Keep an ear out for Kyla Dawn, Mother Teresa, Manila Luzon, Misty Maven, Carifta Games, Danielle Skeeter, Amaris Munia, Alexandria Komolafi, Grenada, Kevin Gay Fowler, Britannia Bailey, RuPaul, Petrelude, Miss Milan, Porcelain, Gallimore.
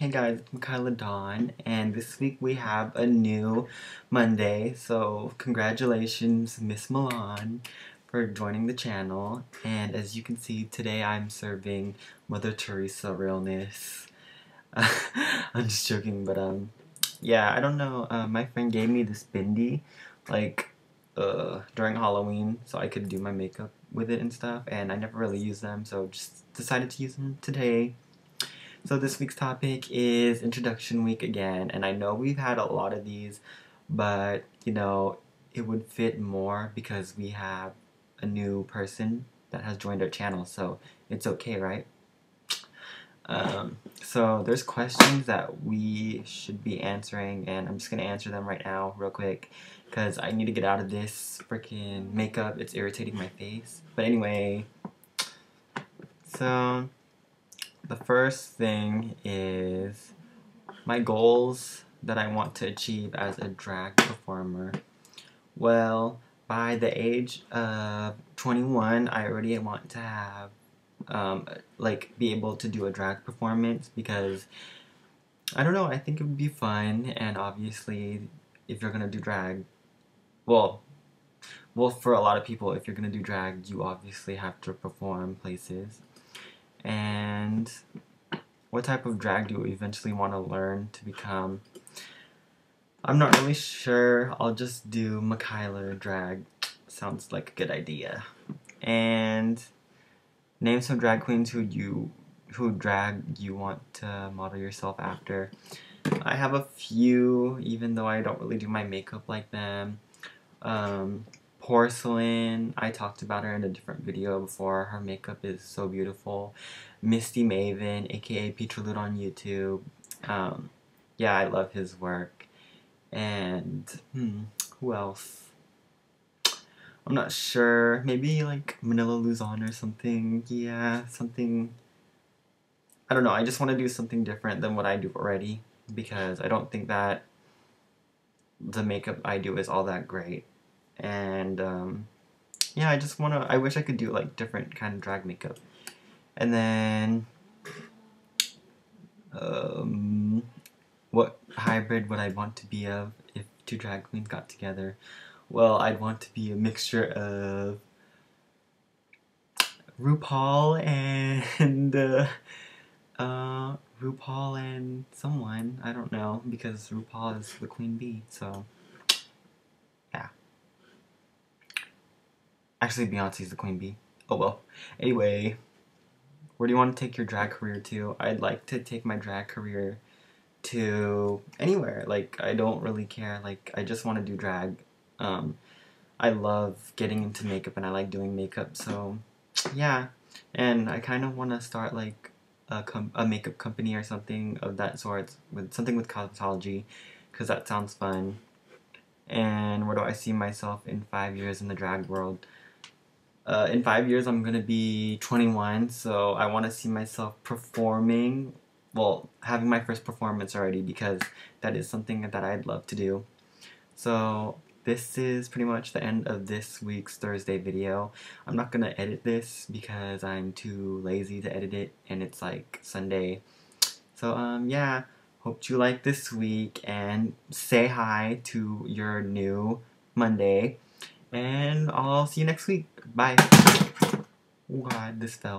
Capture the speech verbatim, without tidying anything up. Hey guys, I'm Kyla Dawn, and this week we have a new Monday, so congratulations Miss Milan for joining the channel. And as you can see, today I'm serving Mother Teresa realness. Uh, I'm just joking, but um, yeah, I don't know, uh, my friend gave me this bindi, like, uh, during Halloween, so I could do my makeup with it and stuff, and I never really use them, so just decided to use them today. So this week's topic is introduction week again, and I know we've had a lot of these, but you know, it would fit more because we have a new person that has joined our channel, so it's okay, right? Um, so there's questions that we should be answering, and I'm just gonna answer them right now real quick because I need to get out of this freaking makeup. It's irritating my face. But anyway, so the first thing is my goals that I want to achieve as a drag performer. Well, by the age of twenty-one, I already want to have, um, like, be able to do a drag performance because, I don't know, I think it would be fun. And obviously, if you're going to do drag, well, well, for a lot of people, if you're going to do drag, you obviously have to perform places. And what type of drag do you eventually want to learn to become? I'm not really sure. I'll just do Michaela drag. Sounds like a good idea. And name some drag queens who you who drag you want to model yourself after. I have a few, even though I don't really do my makeup like them. Um, Porcelain, I talked about her in a different video before. Her makeup is so beautiful. Misty Maven, aka Petrelude on YouTube. Um, yeah, I love his work. And hmm, who else? I'm not sure. Maybe like Manila Luzon or something. Yeah, something. I don't know. I just want to do something different than what I do already because I don't think that the makeup I do is all that great. And um, yeah, I just want to, I wish I could do like different kind of drag makeup. And then, um, what hybrid would I want to be of if two drag queens got together? Well, I'd want to be a mixture of RuPaul and, uh, uh, RuPaul and someone, I don't know, because RuPaul is the queen bee, so. Actually, Beyonce's the queen bee. Oh well. Anyway, where do you want to take your drag career to? I'd like to take my drag career to anywhere. Like, I don't really care. Like, I just want to do drag. Um, I love getting into makeup and I like doing makeup. So, yeah. And I kind of want to start, like, a, com a makeup company or something of that sort. with Something with cosmetology. Because that sounds fun. And where do I see myself in five years in the drag world? Uh, in five years, I'm gonna be twenty-one, so I want to see myself performing, well, having my first performance already, because that is something that I'd love to do. So this is pretty much the end of this week's Thursday video. I'm not gonna edit this because I'm too lazy to edit it, and it's like Sunday. So um, yeah, hope you like this week, and say hi to your new Monday. And I'll see you next week. Bye. Oh God, this fell.